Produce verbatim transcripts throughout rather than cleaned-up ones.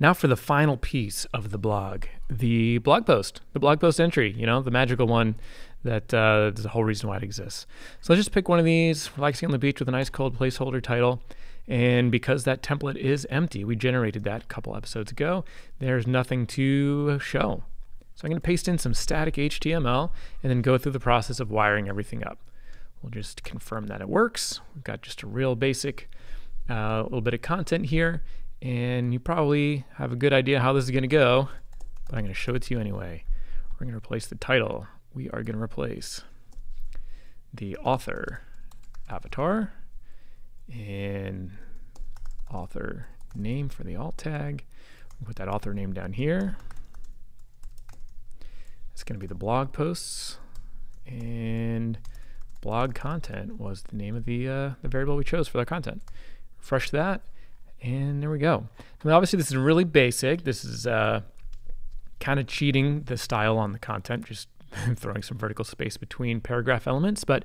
Now for the final piece of the blog, the blog post, the blog post entry, you know, the magical one that uh, is the whole reason why it exists. So let's just pick one of these, relaxing on the beach with a nice cold placeholder title. And because that template is empty, we generated that a couple episodes ago, there's nothing to show. So I'm going to paste in some static H T M L and then go through the process of wiring everything up. We'll just confirm that it works. We've got just a real basic uh, little bit of content here. And you probably have a good idea how this is going to go, but I'm going to show it to you anyway. We're going to replace the title. We are going to replace the author avatar and author name for the alt tag. We'll put that author name down here. It's going to be the blog posts, and blog content was the name of the, uh, the variable we chose for that content. Refresh that. And there we go. I mean, obviously this is really basic. This is uh, kind of cheating the style on the content, just throwing some vertical space between paragraph elements, but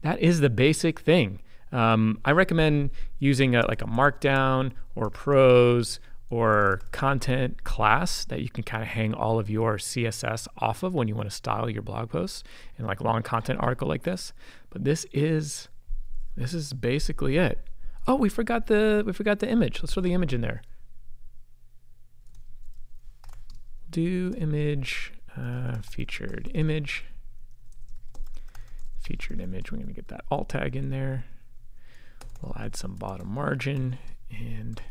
that is the basic thing. Um, I recommend using a, like a Markdown or Prose or content class that you can kind of hang all of your C S S off of when you want to style your blog posts and like long content article like this. But this is, this is basically it. Oh, we forgot the we forgot the image. Let's throw the image in there. Do image uh, featured image featured image. We're gonna get that alt tag in there. We'll add some bottom margin and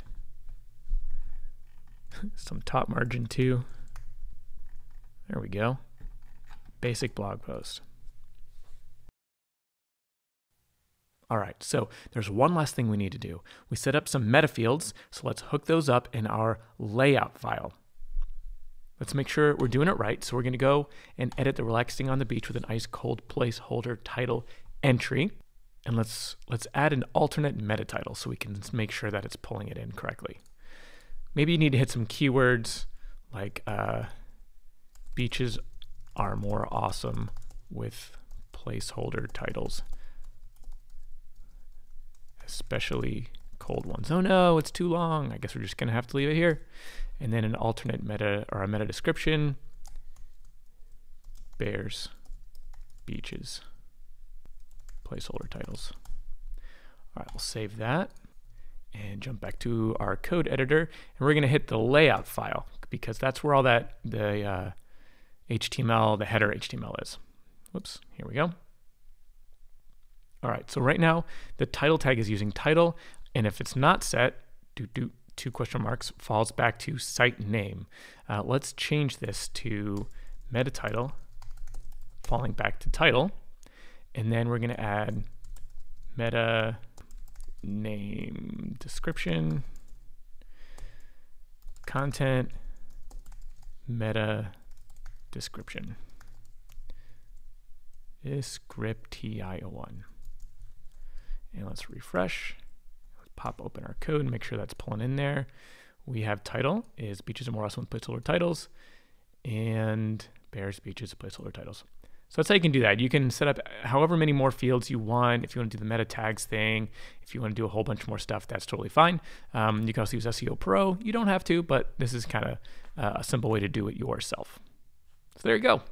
some top margin too. There we go. Basic blog post. All right, so there's one last thing we need to do. We set up some meta fields, so let's hook those up in our layout file. Let's make sure we're doing it right. So we're gonna go and edit the relaxing on the beach with an ice cold placeholder title entry. And let's, let's add an alternate meta title so we can make sure that it's pulling it in correctly. Maybe you need to hit some keywords like uh, beaches are more awesome with placeholder titles. Especially cold ones. Oh no, it's too long. I guess we're just gonna have to leave it here. And then an alternate meta or a meta description. Bears, beaches, placeholder titles. All right, we'll save that and jump back to our code editor. And we're gonna hit the layout file because that's where all that, the uh, H T M L, the header H T M L is. Whoops, here we go. All right, so right now the title tag is using title, and if it's not set, do, do, two question marks, falls back to site name. Uh, let's change this to meta title, falling back to title, and then we're gonna add meta name description, content, meta description, descriptio one. And let's refresh, let's pop open our code and make sure that's pulling in there. We have title is beaches are more awesome with placeholder titles, and bears, beaches, placeholder titles. So that's how you can do that. You can set up however many more fields you want. If you want to do the meta tags thing, if you want to do a whole bunch more stuff, that's totally fine. Um, you can also use S E O Pro. You don't have to, but this is kind of a simple way to do it yourself. So there you go.